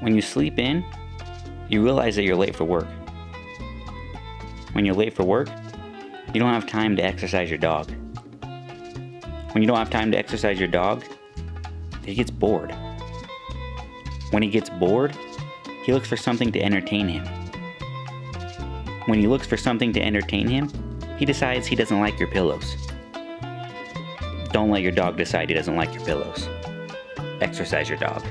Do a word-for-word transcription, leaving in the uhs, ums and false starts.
When you sleep in, you realize that you're late for work. When you're late for work, you don't have time to exercise your dog. When you don't have time to exercise your dog, he gets bored. When he gets bored, he looks for something to entertain him. When he looks for something to entertain him, he decides he doesn't like your pillows. Don't let your dog decide he doesn't like your pillows. Exercise your dog.